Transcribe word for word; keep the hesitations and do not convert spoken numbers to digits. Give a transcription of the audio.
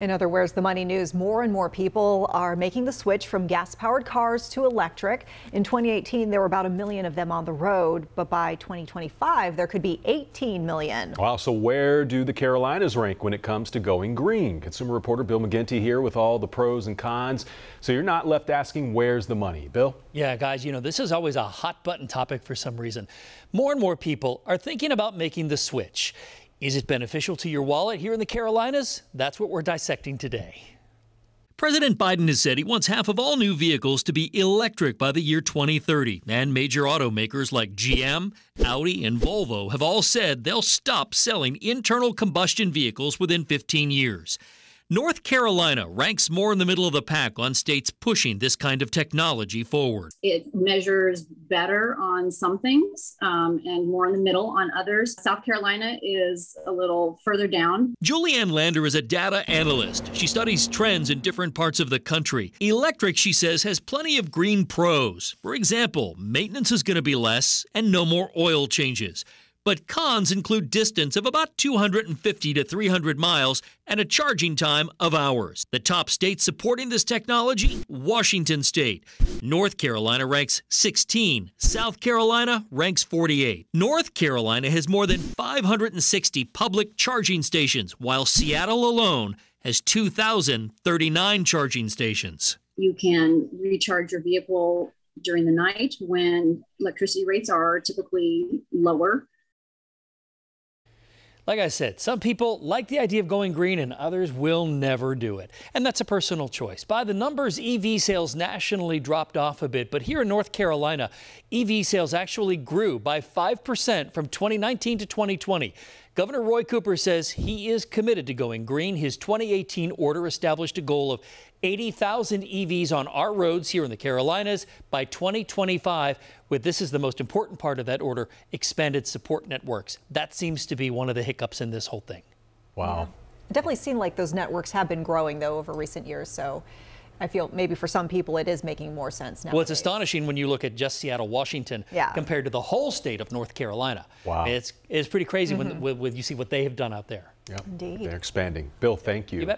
In other Where's the Money news, more and more people are making the switch from gas-powered cars to electric. In twenty eighteen, there were about a million of them on the road, but by twenty twenty-five, there could be eighteen million. Wow, so where do the Carolinas rank when it comes to going green? Consumer reporter Bill McGinty here with all the pros and cons. So you're not left asking, where's the money? Bill? Yeah, guys, you know, this is always a hot-button topic for some reason. More and more people are thinking about making the switch. Is it beneficial to your wallet here in the Carolinas? That's what we're dissecting today. President Biden has said he wants half of all new vehicles to be electric by the year twenty thirty. And major automakers like G M, Audi, and Volvo have all said they'll stop selling internal combustion vehicles within fifteen years. North Carolina ranks more in the middle of the pack on states pushing this kind of technology forward. It measures better on some things um, and more in the middle on others. South Carolina is a little further down. Julianne Lander is a data analyst. She studies trends in different parts of the country. Electric, she says, has plenty of green pros. For example, maintenance is going to be less and no more oil changes. But cons include distance of about two hundred fifty to three hundred miles and a charging time of hours. The top state supporting this technology? Washington State. North Carolina ranks sixteen. South Carolina ranks forty-eight. North Carolina has more than five hundred sixty public charging stations, while Seattle alone has two thousand thirty-nine charging stations. You can recharge your vehicle during the night when electricity rates are typically lower. Like I said, some people like the idea of going green and others will never do it. And that's a personal choice. By the numbers, E V sales nationally dropped off a bit. But here in North Carolina, E V sales actually grew by five percent from twenty nineteen to twenty twenty. Governor Roy Cooper says he is committed to going green. His twenty eighteen order established a goal of eighty thousand E Vs on our roads here in the Carolinas by twenty twenty-five, with, this is the most important part of that order, expanded support networks. That seems to be one of the hiccups in this whole thing. Wow. Yeah. Definitely seemed like those networks have been growing, though, over recent years. So I feel maybe for some people it is making more sense now. Well, it's astonishing when you look at just Seattle, Washington, yeah, compared to the whole state of North Carolina. Wow. It's, it's pretty crazy, mm-hmm, when, when you see what they have done out there. Yeah. Indeed. They're expanding. Bill, thank you. You bet.